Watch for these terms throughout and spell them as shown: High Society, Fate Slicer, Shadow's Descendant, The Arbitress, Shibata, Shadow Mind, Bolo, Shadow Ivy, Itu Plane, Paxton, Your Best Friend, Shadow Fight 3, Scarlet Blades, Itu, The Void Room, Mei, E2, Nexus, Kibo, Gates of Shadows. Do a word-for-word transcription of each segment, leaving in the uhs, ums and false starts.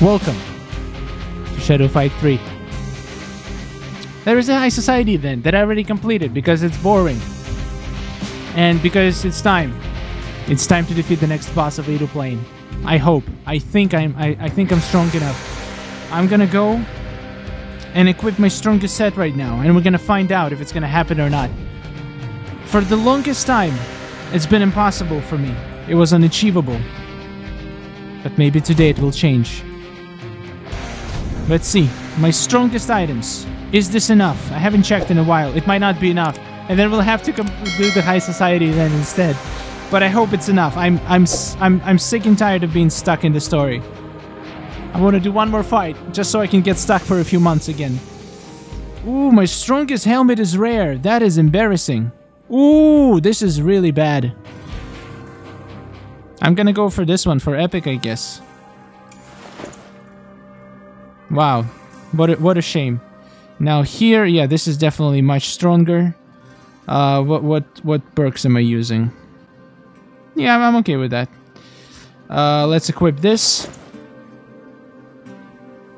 Welcome to Shadow Fight three. There is a High Society event that I already completed because it's boring. And because it's time. It's time to defeat the next boss of Itu Plane. I hope. I think I'm I, I think I'm strong enough. I'm gonna go and equip my strongest set right now, and we're gonna find out if it's gonna happen or not. For the longest time, it's been impossible for me. It was unachievable. But maybe today it will change. Let's see. My strongest items. Is this enough? I haven't checked in a while. It might not be enough. And then we'll have to do the High Society then instead. But I hope it's enough. I'm I'm I'm I'm sick and tired of being stuck in the story. I want to do one more fight just so I can get stuck for a few months again. Ooh, my strongest helmet is rare. That is embarrassing. Ooh, this is really bad. I'm gonna go for this one for epic, I guess. Wow, what a, what a shame. Now here, yeah, this is definitely much stronger. Uh, what what what perks am I using? Yeah, I'm okay with that. Uh, let's equip this.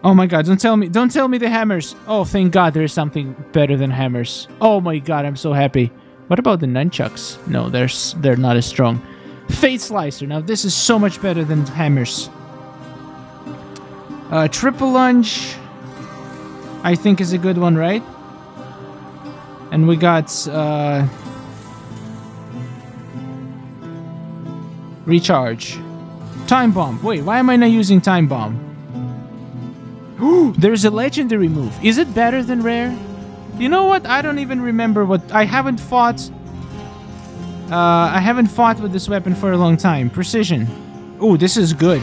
Oh my god, don't tell me, don't tell me the hammers. Oh, thank god there's something better than hammers. Oh my god, I'm so happy. What about the nunchucks? No, they're, they're not as strong. Fate Slicer, now this is so much better than hammers. Uh, triple lunge, I think, is a good one, right? And we got uh, recharge, time bomb. Wait, why am I not using time bomb? Ooh, there's a legendary move. Is it better than rare? You know what? I don't even remember what I haven't fought. Uh, I haven't fought with this weapon for a long time. Precision. Ooh, this is good.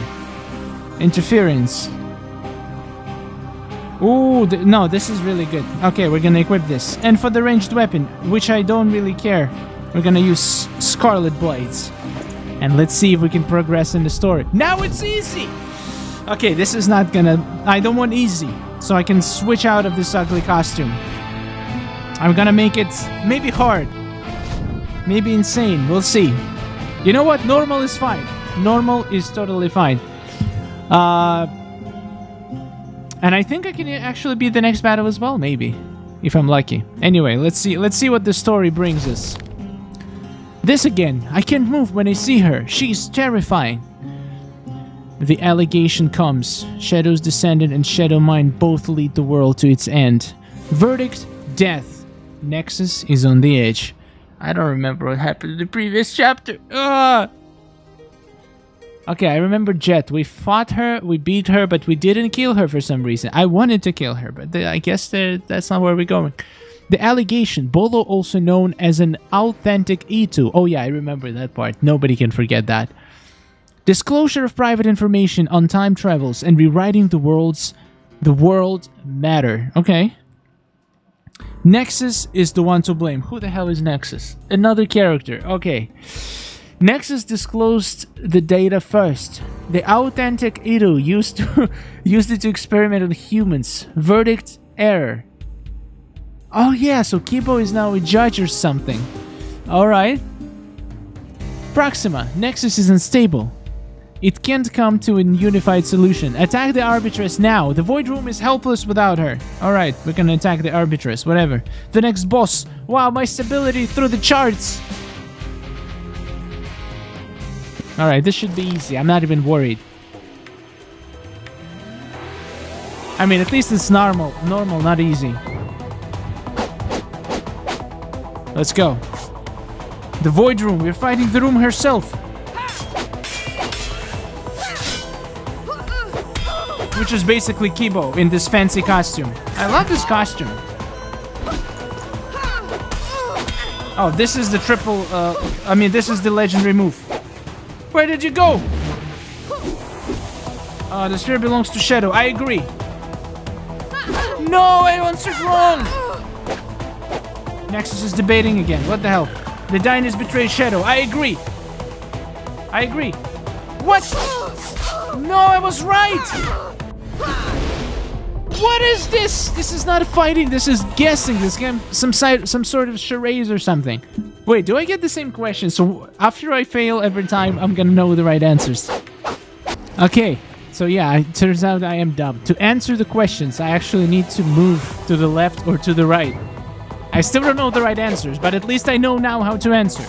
Interference. Ooh, th no, this is really good. Okay, we're gonna equip this. And for the ranged weapon, which I don't really care, we're gonna use Scarlet Blades. And let's see if we can progress in the story. Now it's easy! Okay, this is not gonna... I don't want easy, so I can switch out of this ugly costume. I'm gonna make it maybe hard. Maybe insane, we'll see. You know what? Normal is fine. Normal is totally fine. Uh... And I think I can actually beat the next battle as well, maybe, if I'm lucky. Anyway, let's see. Let's see what the story brings us. This again. I can't move when I see her. She's terrifying. The allegation comes. Shadow's Descendant and Shadow Mind both lead the world to its end. Verdict: death. Nexus is on the edge. I don't remember what happened in the previous chapter. Ah! Okay, I remember Jet. We fought her, we beat her, but we didn't kill her for some reason. I wanted to kill her, but the, I guess the, that's not where we're going. The allegation, Bolo, also known as an authentic E two. Oh yeah, I remember that part. Nobody can forget that. Disclosure of private information on time travels and rewriting the world's, the world matter. Okay. Nexus is the one to blame. Who the hell is Nexus? Another character. Okay. Nexus disclosed the data first. The authentic Itu used to used it to experiment on humans. Verdict: error. Oh yeah, so Kibo is now a judge or something. Alright. Proxima. Nexus is unstable. It can't come to a unified solution. Attack the Arbitress now. The Void Room is helpless without her. Alright, we're gonna attack the Arbitress, whatever. The next boss. Wow, my stability through the charts. Alright, this should be easy. I'm not even worried. I mean, at least it's normal. Normal, not easy. Let's go. The Void Room. We're fighting the room herself. Which is basically Kibo in this fancy costume. I love this costume. Oh, this is the triple... Uh, I mean, this is the legendary move. Where did you go? Uh, the sphere belongs to Shadow. I agree. No, I answered wrong. Nexus is debating again. What the hell? The Dynast betrayed Shadow. I agree. I agree. What? No, I was right. What is this? This is not fighting. This is guessing. This game, some side, some sort of charades or something. Wait, do I get the same question? So after I fail every time, I'm gonna know the right answers. Okay, So yeah, it turns out I am dumb. To answer the questions, I actually need to move to the left or to the right. I still don't know the right answers, but at least I know now how to answer.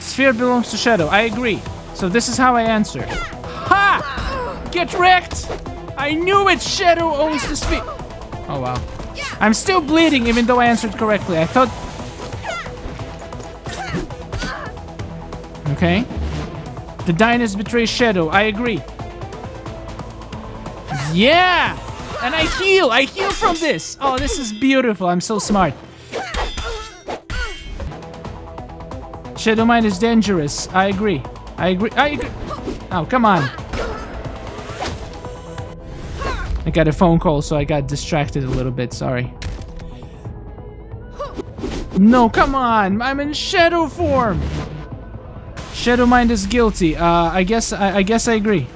Sphere belongs to Shadow. I agree. So this is how I answer. Ha! Get wrecked! I knew it! Shadow owns the sphere! Oh wow. I'm still bleeding even though I answered correctly. I thought... Okay. The Dynas betrays Shadow. I agree. Yeah! And I heal! I heal from this! Oh, this is beautiful. I'm so smart. Shadow Mind is dangerous. I agree. I agree. I agree. Oh, come on. I got a phone call, so I got distracted a little bit. Sorry. No, come on. I'm in shadow form. Shadow Mind is guilty. Uh, I guess I, I guess I agree.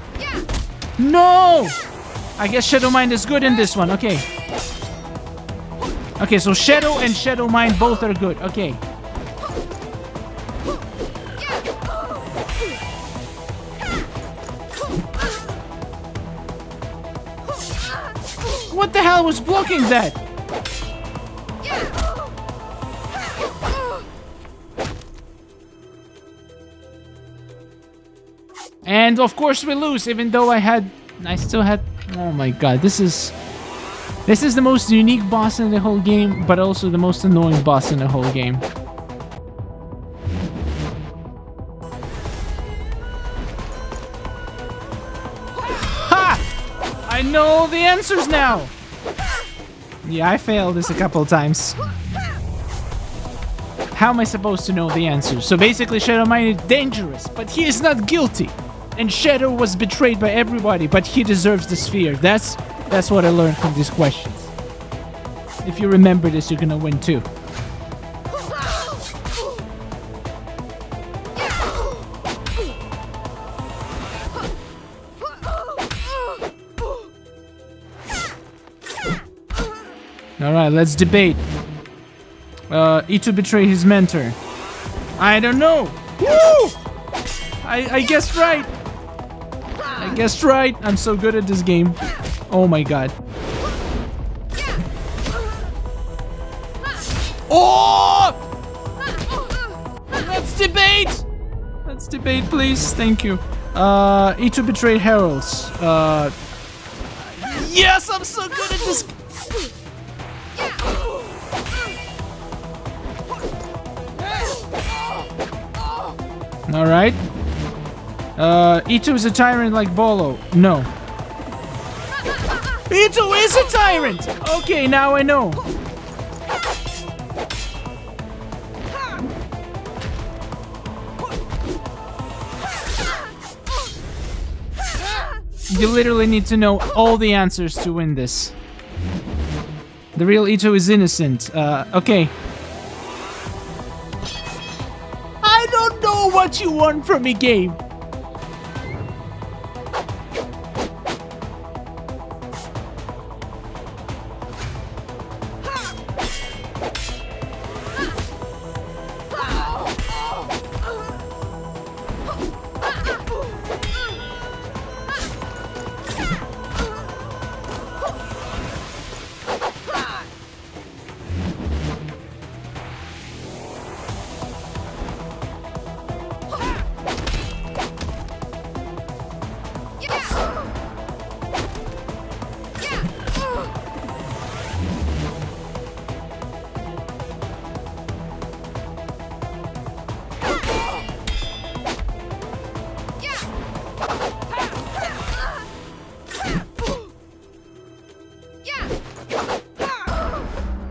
No! I guess Shadow Mind is good in this one. Okay. Okay, so Shadow and Shadow Mind both are good. Okay. What the hell was blocking that? And of course we lose, even though I had... I still had... Oh my god, this is... This is the most unique boss in the whole game, but also the most annoying boss in the whole game. I know the answers now! Yeah, I failed this a couple times. How am I supposed to know the answers? So basically Shadow Mind is dangerous, but he is not guilty. And Shadow was betrayed by everybody, but he deserves the sphere. That's that's what I learned from these questions. If you remember this, you're gonna win too. Alright, let's debate. Uh, E two betrayed his mentor. I don't know! Woo! I, I guessed right! I guessed right! I'm so good at this game. Oh my god. Oh! Let's debate! Let's debate, please. Thank you. Uh, E two betrayed Heralds. Uh, yes, I'm so good at this game! Alright. Uh, E two is a tyrant like Bolo. No. E two is a tyrant! Okay, now I know. You literally need to know all the answers to win this. The real E two is innocent. Uh, okay. What you want from me, game?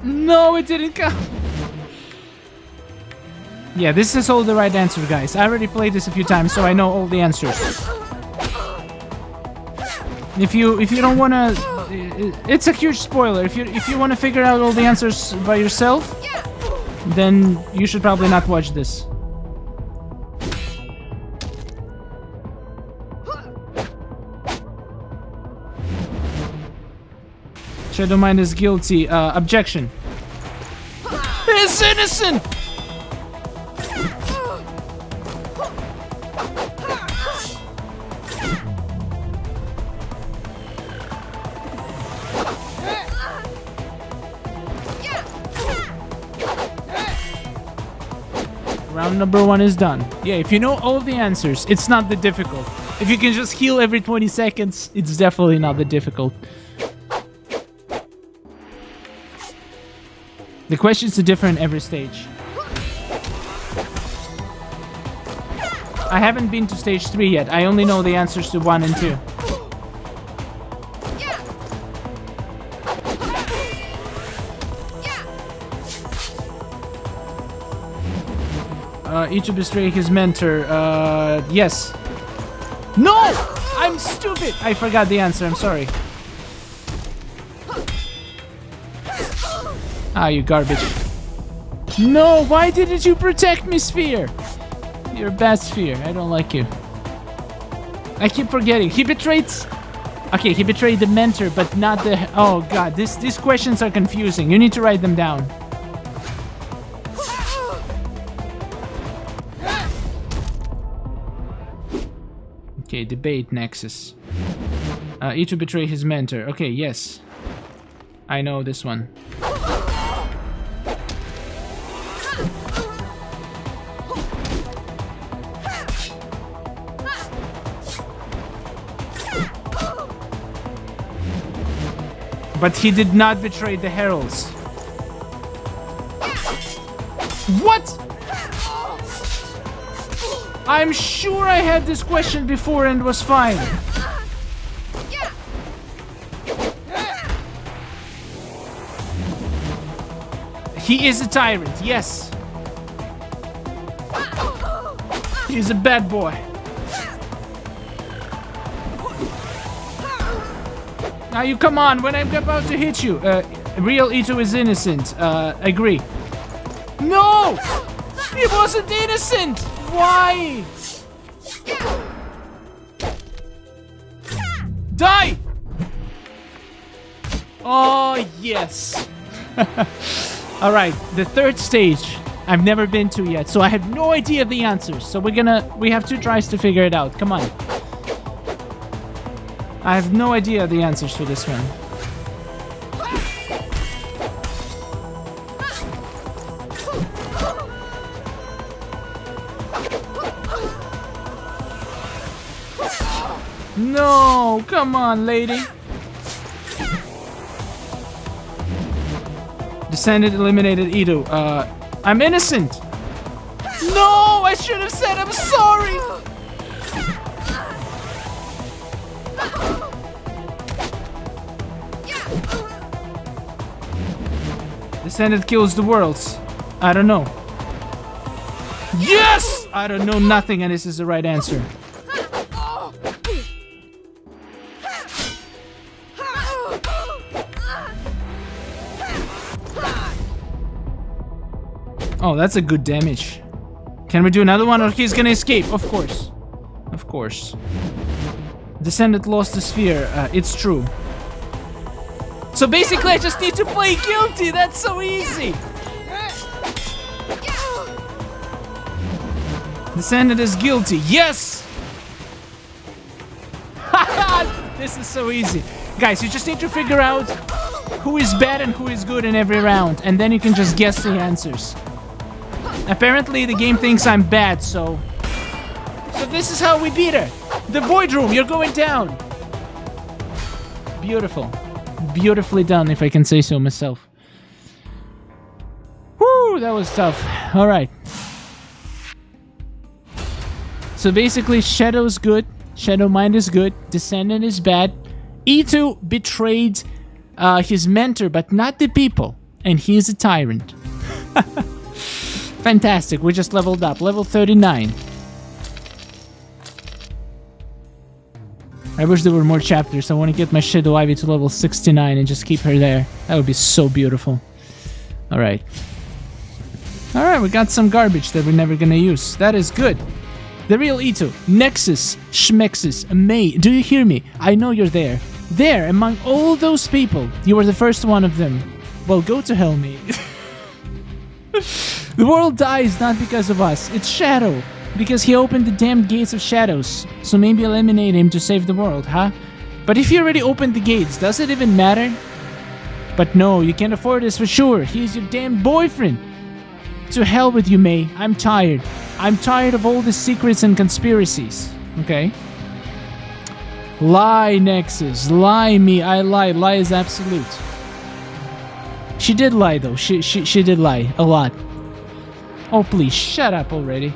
No, it didn't come. Yeah, this is all the right answer, guys. I already played this a few times, so I know all the answers. If you if you don't wanna, it's a huge spoiler. If you if you wanna figure out all the answers by yourself, then you should probably not watch this. Shadow Mind is guilty. Uh, objection. It's innocent! Round number one is done. Yeah, if you know all the answers, it's not that difficult. If you can just heal every twenty seconds, it's definitely not that difficult. The questions are different every stage. I haven't been to stage three yet. I only know the answers to one and two. Uh, Itu betrayed his mentor. Uh, yes. No! I'm stupid! I forgot the answer. I'm sorry. Ah, you garbage. No! Why didn't you protect me, Sphere? You're a bad Sphere. I don't like you. I keep forgetting. He betrayed... Okay, he betrayed the mentor, but not the... Oh, God. This, these questions are confusing. You need to write them down. Okay, debate Nexus. Uh, Itu betrayed his mentor. Okay, yes. I know this one. But he did not betray the heralds. What? I'm sure I had this question before and was fine. He is a tyrant, yes. He's a bad boy. Now you come on, when I'm about to hit you. Uh, real Itu is innocent. Uh, agree. No! He wasn't innocent! Why? Die! Oh, yes. Alright, the third stage I've never been to yet, so I have no idea the answers. So we're gonna... We have two tries to figure it out. Come on. I have no idea the answers for this one. No, come on, lady. Descendant eliminated Itu. Uh, I'm innocent. No, I should have said I'm sorry. Descendant kills the worlds. I don't know. Yes! I don't know nothing, and this is the right answer. Oh, that's a good damage. Can we do another one, or he's gonna escape? Of course. Of course. Descendant lost the sphere. Uh, it's true. So basically, I just need to play guilty. That's so easy. Descendant is guilty. Yes! This is so easy. Guys, you just need to figure out who is bad and who is good in every round, and then you can just guess the answers. Apparently, the game thinks I'm bad, so... So this is how we beat her. The Void Room, you're going down. Beautiful. Beautifully done, if I can say so myself. Whoo, that was tough. All right. So basically, Shadow's good. Shadow Mind is good. Descendant is bad. Itu betrayed uh, his mentor, but not the people. And he is a tyrant. Fantastic. We just leveled up. Level thirty-nine. I wish there were more chapters. I want to get my Shadow Ivy to level sixty-nine and just keep her there. That would be so beautiful. Alright. Alright, we got some garbage that we're never going to use. That is good. The real Itu. Nexus. Schmexus. Mei. Do you hear me? I know you're there. There, among all those people, you were the first one of them. Well, go to hell, Mei. The world dies not because of us, it's Shadow. Because he opened the damn Gates of Shadows. So maybe eliminate him to save the world, huh? But if he already opened the gates, does it even matter? But no, you can't afford this for sure. He's your damn boyfriend. To hell with you, Mei. I'm tired. I'm tired of all the secrets and conspiracies. Okay. Lie, Nexus. Lie, Mei. I lie. Lie is absolute. She did lie, though. She, she, she did lie. A lot. Oh, please. Shut up already.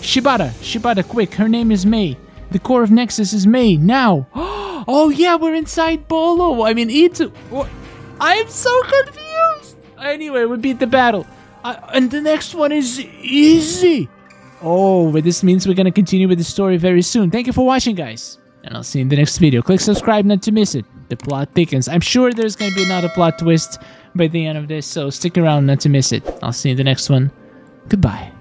Shibata. Shibata, quick. Her name is Mei. The core of Nexus is Mei. Now. Oh, yeah. We're inside Bolo. I mean, Itu. I'm so confused. Anyway, we beat the battle. Uh, and the next one is easy. Oh, but this means we're going to continue with the story very soon. Thank you for watching, guys. And I'll see you in the next video. Click subscribe not to miss it. The plot thickens. I'm sure there's going to be another plot twist by the end of this. So stick around not to miss it. I'll see you in the next one. Goodbye.